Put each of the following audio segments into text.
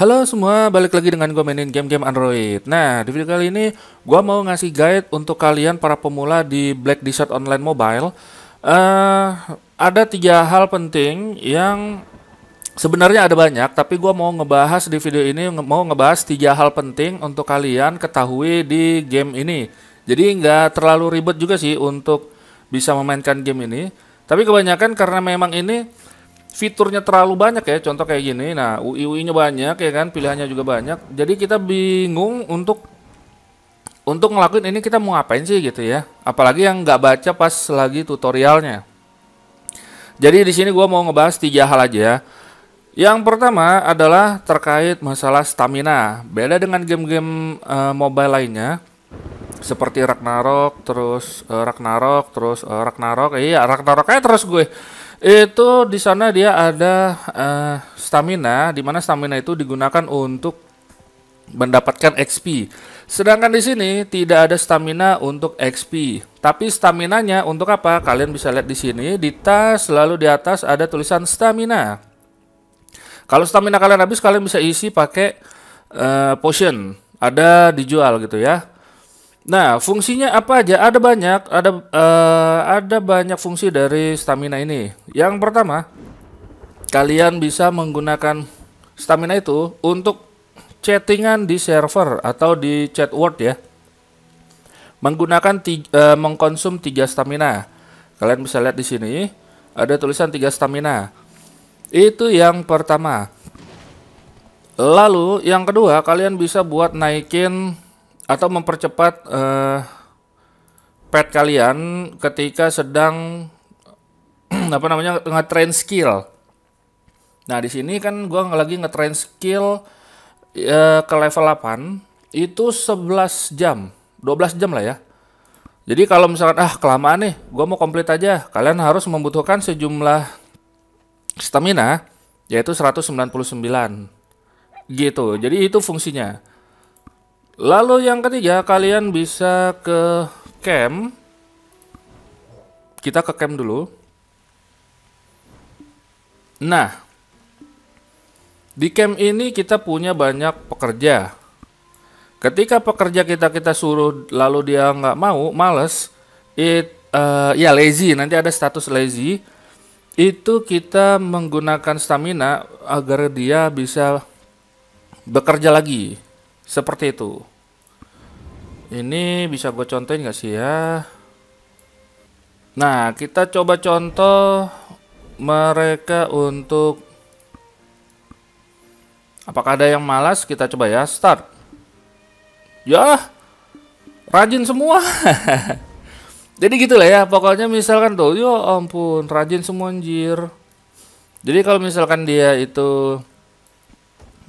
Halo semua, balik lagi dengan gue mainin game-game Android. Nah, di video kali ini gue mau ngasih guide untuk kalian para pemula di Black Desert Online Mobile. Ada 3 hal penting yang sebenarnya ada banyak, tapi gue mau ngebahas di video ini, mau ngebahas 3 hal penting untuk kalian ketahui di game ini. Jadi nggak terlalu ribet juga sih untuk bisa memainkan game ini. Tapi kebanyakan karena memang ini fiturnya terlalu banyak ya, contoh kayak gini. Nah, UI-nya banyak ya kan, pilihannya juga banyak. Jadi kita bingung untuk ngelakuin ini kita mau ngapain sih gitu ya. Apalagi yang nggak baca pas lagi tutorialnya. Jadi di sini gua mau ngebahas 3 hal aja. Yang pertama adalah terkait masalah stamina. Beda dengan game-game mobile lainnya seperti Ragnarok kayak terus gue. Itu di sana dia ada stamina, di mana stamina itu digunakan untuk mendapatkan XP. Sedangkan di sini tidak ada stamina untuk XP, tapi staminanya untuk apa? Kalian bisa lihat di sini, di tas lalu di atas ada tulisan stamina. Kalau stamina kalian habis, kalian bisa isi pakai potion, ada dijual gitu ya. Nah, fungsinya apa aja? Ada banyak, ada banyak fungsi dari stamina ini. Yang pertama, kalian bisa menggunakan stamina itu untuk chattingan di server atau di chat world ya. Menggunakan mengkonsum 3 stamina. Kalian bisa lihat di sini, ada tulisan 3 stamina. Itu yang pertama. Lalu yang kedua, kalian bisa buat naikin atau mempercepat pet kalian ketika sedang nge-train skill. Nah, di sini kan gua lagi nge-train skill ke level 8 itu 11 jam, 12 jam lah ya. Jadi kalau misalkan kelamaan nih, gua mau komplit aja. Kalian harus membutuhkan sejumlah stamina yaitu 199. Gitu. Jadi itu fungsinya. Lalu yang ketiga, kalian bisa ke camp. Kita ke camp dulu. Nah, di camp ini kita punya banyak pekerja. Ketika pekerja kita suruh lalu dia nggak mau, males, lazy, nanti ada status lazy. Itu kita menggunakan stamina agar dia bisa bekerja lagi. Seperti itu. Ini bisa gue contohin gak sih ya? Nah, kita coba contoh mereka untuk apakah ada yang malas? Kita coba ya, start. Ya, rajin semua. Jadi gitulah ya, pokoknya misalkan tuh, yo ampun, rajin semua anjir. Jadi kalau misalkan dia itu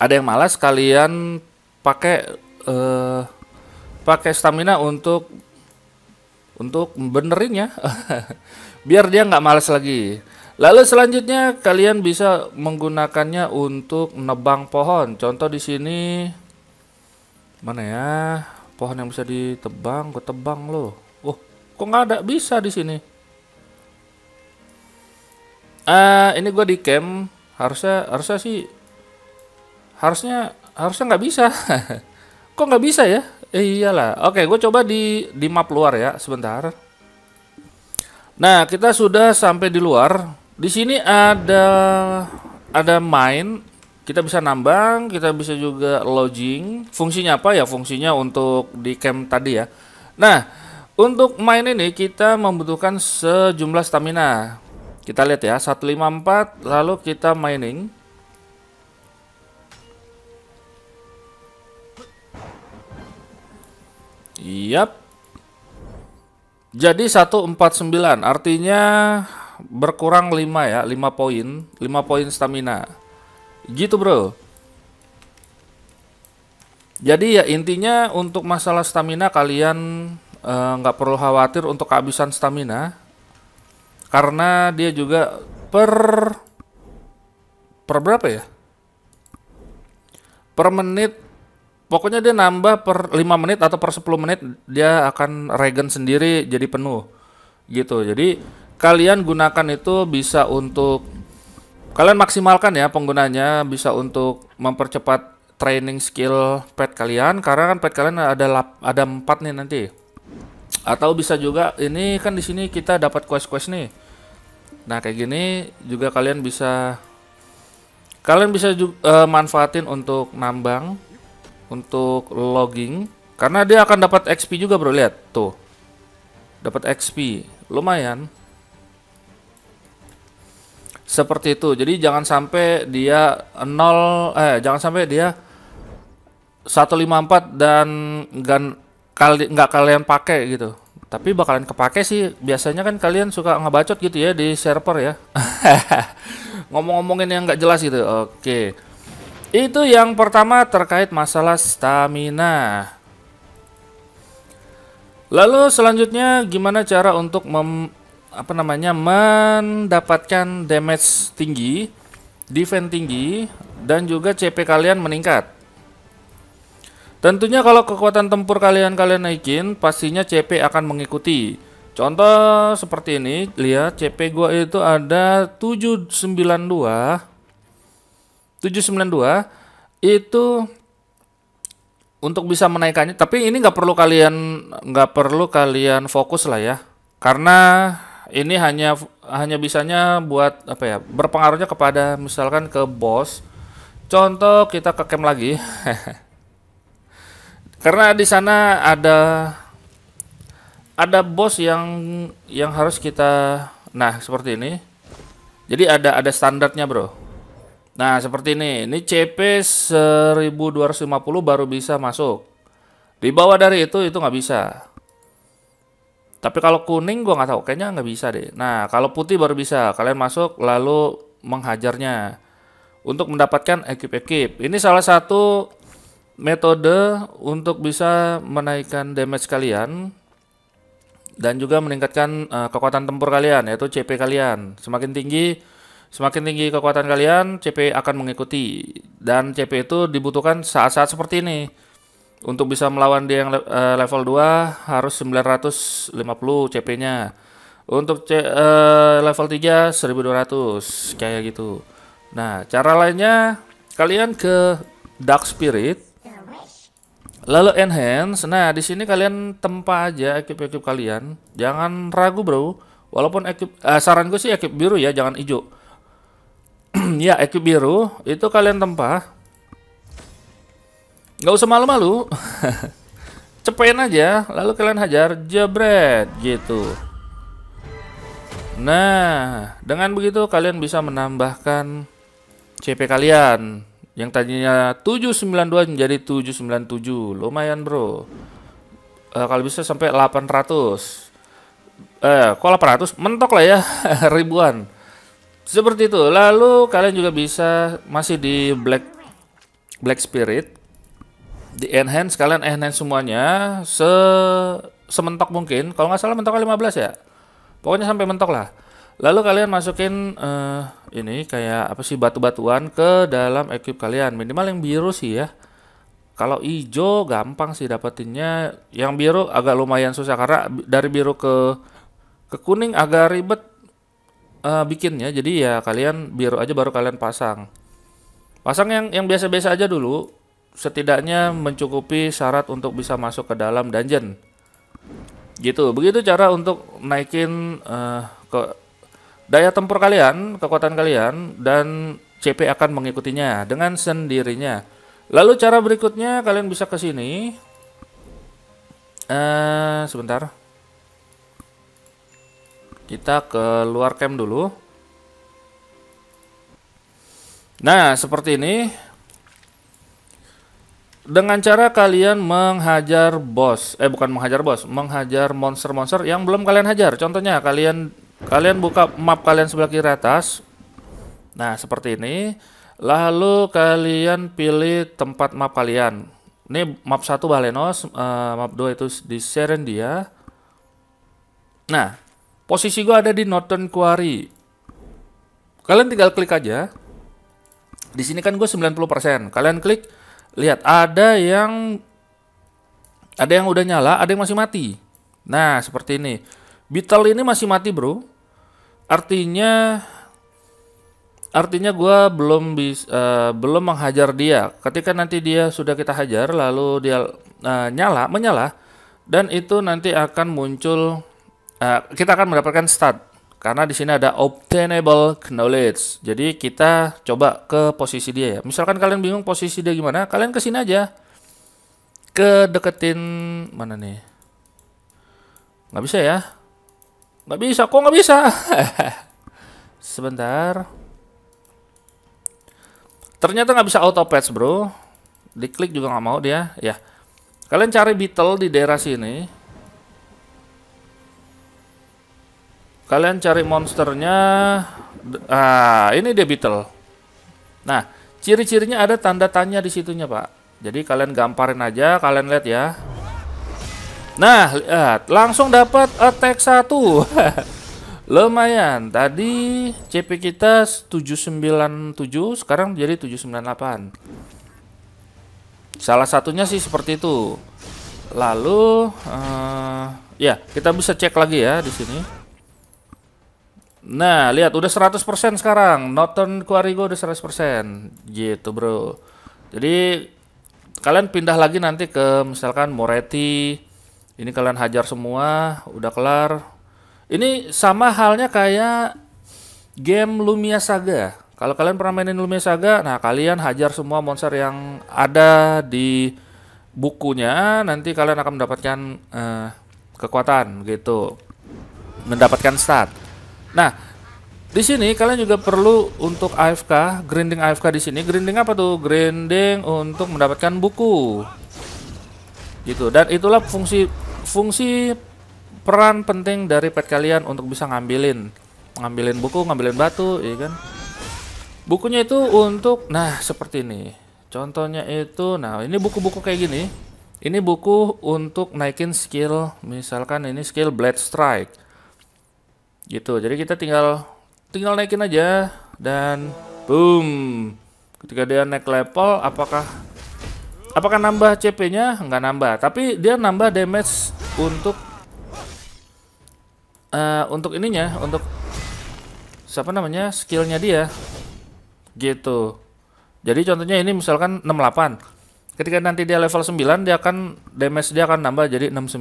ada yang malas, kalian pakai stamina untuk benerin ya biar dia nggak males lagi. Lalu selanjutnya kalian bisa menggunakannya untuk nebang pohon. Contoh di sini mana ya, pohon yang bisa ditebang, gue tebang loh. Oh, kok nggak ada bisa di sini? Ini gue di camp, harusnya nggak bisa. Kok nggak bisa ya? Iyalah. Oke, gue coba di map luar ya, sebentar. Nah, kita sudah sampai di luar. Di sini ada mine. Kita bisa nambang, kita bisa juga lodging. Fungsinya apa ya? Fungsinya untuk di camp tadi ya. Nah, untuk mine ini kita membutuhkan sejumlah stamina. Kita lihat ya, 154, lalu kita mining. Yap. Jadi 149 artinya berkurang 5 ya, 5 poin stamina. Gitu, Bro. Jadi ya intinya untuk masalah stamina kalian nggak perlu khawatir untuk kehabisan stamina. Karena dia juga per berapa ya? Per menit. Pokoknya dia nambah per 5 menit atau per 10 menit dia akan regen sendiri jadi penuh gitu. Jadi kalian gunakan itu bisa untuk Kalian maksimalkan ya penggunanya, bisa untuk mempercepat training skill pet kalian, karena kan pet kalian ada 4 nih nanti. Atau bisa juga ini kan di sini kita dapat quest-quest nih. Nah, kayak gini juga kalian bisa manfaatin untuk nambang, untuk logging, karena dia akan dapat XP juga, bro. Lihat tuh. Dapat XP, lumayan. Seperti itu. Jadi jangan sampai dia jangan sampai dia 154 dan nggak kalian pakai gitu. Tapi bakalan kepake sih. Biasanya kan kalian suka ngebacot gitu ya di server ya. Ngomong-ngomongin yang nggak jelas gitu. Oke. Itu yang pertama terkait masalah stamina. Lalu selanjutnya gimana cara untuk mendapatkan damage tinggi, defense tinggi, dan juga CP kalian meningkat. Tentunya kalau kekuatan tempur kalian naikin, pastinya CP akan mengikuti. Contoh seperti ini, lihat CP gua itu ada 792 itu untuk bisa menaikannya. Tapi ini nggak perlu kalian fokus lah ya, karena ini hanya bisanya buat apa ya, berpengaruhnya kepada misalkan ke boss. Contoh kita ke camp lagi. Karena di sana ada boss yang harus kita, nah seperti ini. Jadi ada standarnya, bro. Nah, seperti ini CP 1250 baru bisa masuk. Di bawah dari itu nggak bisa. Tapi kalau kuning gua nggak tahu, kayaknya nggak bisa deh. Nah, kalau putih baru bisa. Kalian masuk lalu menghajarnya untuk mendapatkan ekip-ekip. Ini salah satu metode untuk bisa menaikkan damage kalian dan juga meningkatkan kekuatan tempur kalian, yaitu CP kalian. Semakin tinggi kekuatan kalian, CP akan mengikuti. Dan CP itu dibutuhkan saat-saat seperti ini. Untuk bisa melawan dia yang level 2 harus 950 CP-nya. Untuk level 3 1200 kayak gitu. Nah, cara lainnya kalian ke Dark Spirit. Lalu enhance. Nah, di sini kalian tempa aja ekip-ekip kalian. Jangan ragu, bro. Walaupun saran gue sih ekip biru ya, jangan hijau. Ya, ekip biru itu kalian tempa. Nggak usah malu-malu. Cepain aja, lalu kalian hajar jebret gitu. Nah, dengan begitu kalian bisa menambahkan CP kalian yang tadinya 792 menjadi 797. Lumayan, bro. Kalau bisa sampai 800. Kok 800? Mentok lah ya. Ribuan. Seperti itu. Lalu kalian juga bisa masih di Black Spirit. Di enhance, kalian enhance semuanya sementok mungkin. Kalau nggak salah mentoknya 15 ya. Pokoknya sampai mentok lah. Lalu kalian masukin ini kayak apa sih, batu-batuan ke dalam equip kalian. Minimal yang biru sih ya. Kalau hijau gampang sih dapetinnya. Yang biru agak lumayan susah, karena dari biru ke kuning agak ribet bikinnya. Jadi ya kalian biru aja baru kalian pasang. Pasang yang biasa-biasa aja dulu. Setidaknya mencukupi syarat untuk bisa masuk ke dalam dungeon. Gitu, begitu cara untuk naikin ke daya tempur kalian, kekuatan kalian, dan CP akan mengikutinya dengan sendirinya. Lalu cara berikutnya kalian bisa ke sini. Sebentar. Kita keluar camp dulu. Nah, seperti ini. Dengan cara kalian menghajar boss, menghajar monster-monster yang belum kalian hajar. Contohnya kalian buka map kalian sebelah kiri atas. Nah, seperti ini. Lalu kalian pilih tempat map kalian. Ini map 1 Balenos, map 2 itu di Serendia. Nah, posisi gua ada di Norton Quarry. Kalian tinggal klik aja. Di sini kan gue 90%. Kalian klik. Lihat, ada yang udah nyala, ada yang masih mati. Nah, seperti ini. Beetle ini masih mati, bro. Artinya Artinya gue belum menghajar dia. Ketika nanti dia sudah kita hajar, lalu dia menyala, dan itu nanti akan muncul, kita akan mendapatkan stat. Karena di sini ada obtainable knowledge. Jadi kita coba ke posisi dia ya. Misalkan kalian bingung posisi dia gimana, kalian kesini aja, ke deketin mana nih? Nggak bisa ya? Nggak bisa, kok nggak bisa? Sebentar. Ternyata nggak bisa auto patch bro, diklik juga nggak mau dia. Ya, kalian cari beetle di daerah sini. Kalian cari monsternya. Ah, ini dia beetle. Nah, ciri-cirinya ada tanda tanya di situnya pak. Jadi kalian gamparin aja, kalian lihat ya. Nah, lihat langsung dapat attack 1. Lumayan, tadi CP kita 797, sekarang jadi 798. Salah satunya sih seperti itu. Lalu, ya kita bisa cek lagi ya di sini. Nah, lihat udah 100% sekarang. Norton Quarry gue udah 100%. Gitu bro. Jadi, kalian pindah lagi nanti ke misalkan Moretti. Ini kalian hajar semua, udah kelar. Ini sama halnya kayak game Lumia Saga. Kalau kalian pernah mainin Lumia Saga, nah kalian hajar semua monster yang ada di bukunya, nanti kalian akan mendapatkan kekuatan gitu, mendapatkan stat. Nah, di sini kalian juga perlu untuk AFK, grinding AFK di sini. Grinding apa tuh? Grinding untuk mendapatkan buku. Gitu. Dan itulah fungsi peran penting dari pet kalian untuk bisa ngambilin buku, ngambilin batu, ya kan? Bukunya itu untuk, nah seperti ini. Contohnya itu, nah ini buku-buku kayak gini. Ini buku untuk naikin skill, misalkan ini skill Blade Strike. Gitu, jadi kita tinggal naikin aja dan boom. Ketika dia naik level, apakah nambah CP-nya? Nggak nambah, tapi dia nambah damage untuk siapa namanya, skillnya dia gitu. Jadi contohnya ini misalkan 68, ketika nanti dia level 9 dia akan damage, dia akan nambah jadi 69.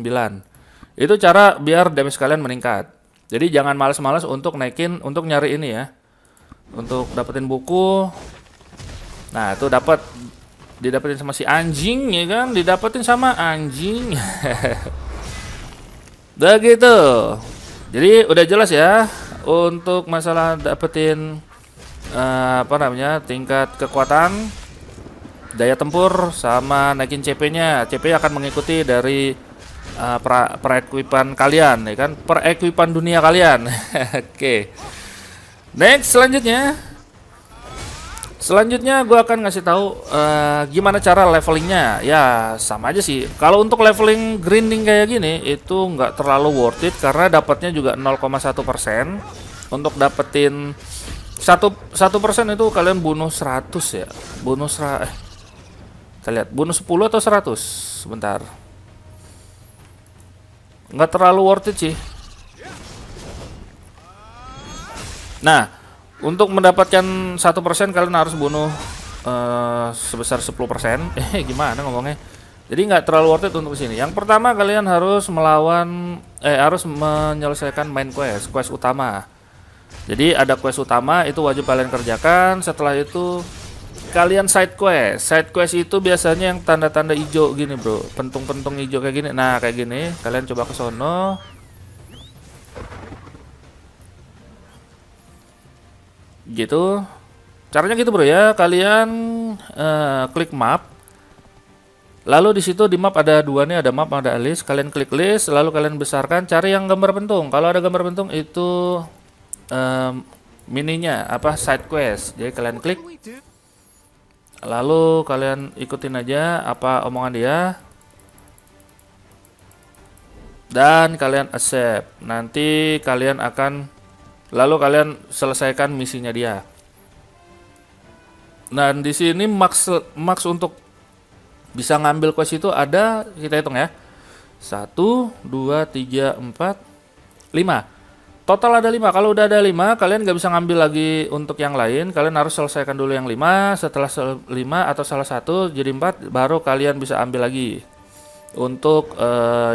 Itu cara biar damage kalian meningkat. Jadi jangan males-males untuk naikin, untuk nyari ini ya, untuk dapetin buku. Nah itu didapetin sama si anjing ya kan, didapetin sama anjing. Begitu. Jadi udah jelas ya untuk masalah dapetin tingkat kekuatan, daya tempur, sama naikin CP-nya. CP akan mengikuti dari perequipan kalian, ya kan? Perequipan dunia kalian. Oke. Next selanjutnya gue akan ngasih tahu gimana cara levelingnya. Ya sama aja sih. Kalau untuk leveling grinding kayak gini itu nggak terlalu worth it karena dapatnya juga 0,1%. Untuk dapetin 1% itu kalian bunuh 100 ya. Bunuh kita lihat bunuh 10 atau 100 sebentar. Nggak terlalu worth it sih. Nah, untuk mendapatkan 1% kalian harus bunuh sebesar 10%. Gimana ngomongnya? Jadi nggak terlalu worth it untuk sini. Yang pertama kalian harus harus menyelesaikan main quest utama. Jadi ada quest utama itu wajib kalian kerjakan. Setelah itu kalian side quest. Side quest itu biasanya yang tanda-tanda hijau gini bro, pentung-pentung hijau kayak gini. Nah kayak gini kalian coba ke sono. Gitu caranya gitu bro ya. Kalian klik map, lalu di situ di map ada dua nih, ada map ada list. Kalian klik list lalu kalian besarkan, cari yang gambar pentung. Kalau ada gambar pentung itu mininya apa, side quest. Jadi kalian klik lalu kalian ikutin aja apa omongan dia dan kalian accept. Nanti kalian akan lalu kalian selesaikan misinya dia. Nah, di sini max untuk bisa ngambil quest itu ada, kita hitung ya. 1 2 3 4 5. Total ada 5. Kalau udah ada 5, kalian nggak bisa ngambil lagi untuk yang lain. Kalian harus selesaikan dulu yang 5. Setelah 5 atau salah satu jadi 4, baru kalian bisa ambil lagi untuk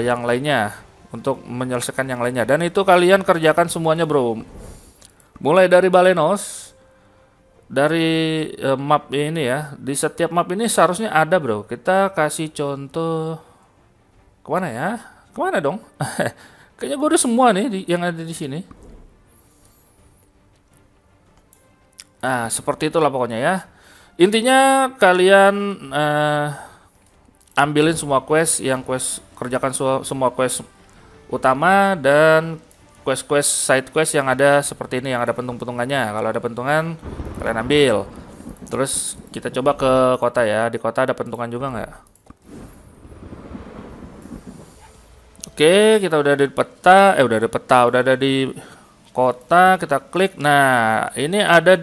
yang lainnya, untuk menyelesaikan yang lainnya. Dan itu kalian kerjakan semuanya, bro. Mulai dari Balenos, dari map ini ya. Di setiap map ini seharusnya ada, bro. Kita kasih contoh. Kemana ya? Kemana dong? Kayaknya gue udah semua nih yang ada di sini. Nah, seperti itulah pokoknya ya. Intinya kalian ambilin semua quest, kerjakan semua quest utama dan quest-quest side quest yang ada seperti ini, yang ada pentung-pentungannya. Kalau ada pentungan, kalian ambil. Terus kita coba ke kota ya. Di kota ada pentungan juga nggak? Oke, kita udah ada di peta, udah ada di kota, kita klik. Nah, ini ada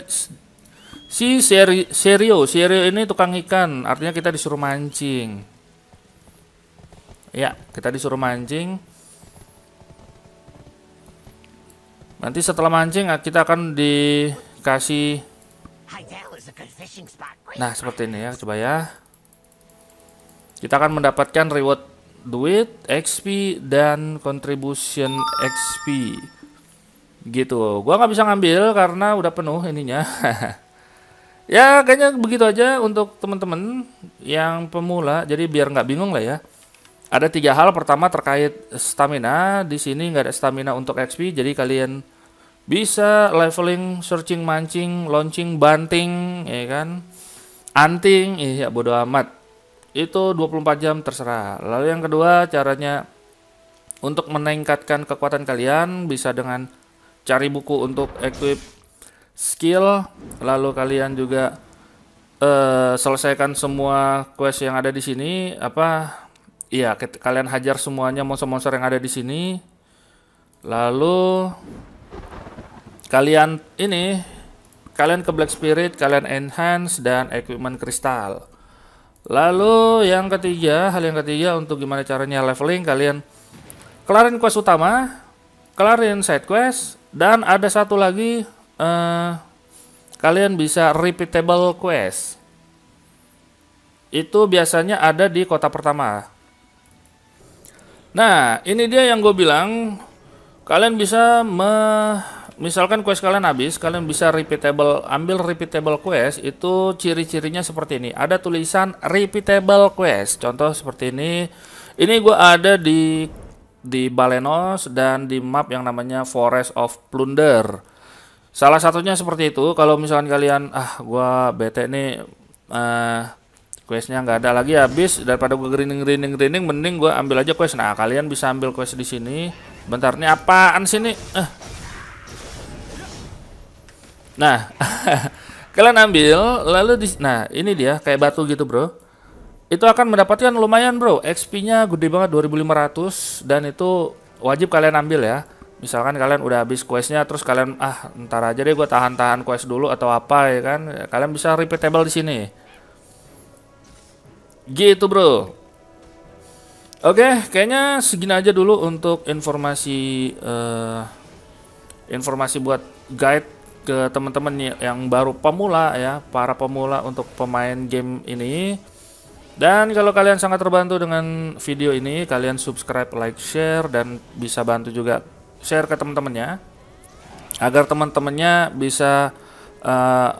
si Serio. Serio ini tukang ikan, artinya kita disuruh mancing. Ya, kita disuruh mancing. Nanti setelah mancing, kita akan dikasih. Nah, seperti ini ya, coba ya. Kita akan mendapatkan reward. Duit, XP, dan contribution XP gitu. Gua nggak bisa ngambil karena udah penuh ininya. Ya kayaknya begitu aja untuk temen-temen yang pemula, jadi biar nggak bingung lah ya. Ada 3 hal. Pertama terkait stamina. Di sini nggak ada stamina untuk XP, jadi kalian bisa leveling, searching, mancing, launching, banting, ya kan, anting, iya bodo amat. Itu 24 jam terserah. Lalu yang kedua, caranya untuk meningkatkan kekuatan kalian bisa dengan cari buku untuk equip skill. Lalu kalian juga selesaikan semua quest yang ada di sini. Iya, kalian hajar semuanya monster-monster yang ada di sini. Lalu kalian kalian ke Black Spirit, kalian enhance dan equipment kristal. Lalu yang ketiga, untuk gimana caranya leveling, kalian kelarin quest utama, kelarin side quest, dan ada satu lagi kalian bisa repeatable quest. Itu biasanya ada di kota pertama. Nah, ini dia yang gue bilang, kalian bisa misalkan quest kalian habis, kalian bisa ambil repeatable quest. Itu ciri-cirinya seperti ini. Ada tulisan repeatable quest. Contoh seperti ini. Ini gue ada di Balenos dan di map yang namanya Forest of Plunder. Salah satunya seperti itu. Kalau misalkan kalian gue bete nih, questnya nggak ada lagi habis, daripada gue grinding, mending gue ambil aja quest. Nah, kalian bisa ambil quest di sini. Bentar nih, apaan sini? Nah, kalian ambil, lalu nah ini dia kayak batu gitu, bro. Itu akan mendapatkan lumayan, bro. XP-nya gede banget, 2500, dan itu wajib kalian ambil ya. Misalkan kalian udah habis quest-nya, terus kalian ntar aja deh gue tahan-tahan quest dulu atau apa ya kan. Kalian bisa repeatable di sini. Gitu, bro. Oke, kayaknya segini aja dulu untuk informasi buat guide ke teman-teman yang baru pemula ya, para pemula untuk pemain game ini. Dan kalau kalian sangat terbantu dengan video ini, kalian subscribe, like, share, dan bisa bantu juga share ke teman-temannya agar teman-temannya bisa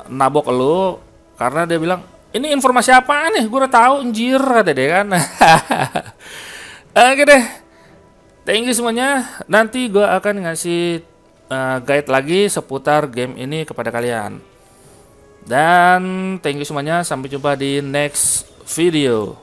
nabok lo, karena dia bilang ini informasi apaan nih, gue udah tahu anjir kata dia kan. Oke deh, thank you semuanya. Nanti gue akan ngasih guide lagi seputar game ini kepada kalian. Dan thank you semuanya, sampai jumpa di next video.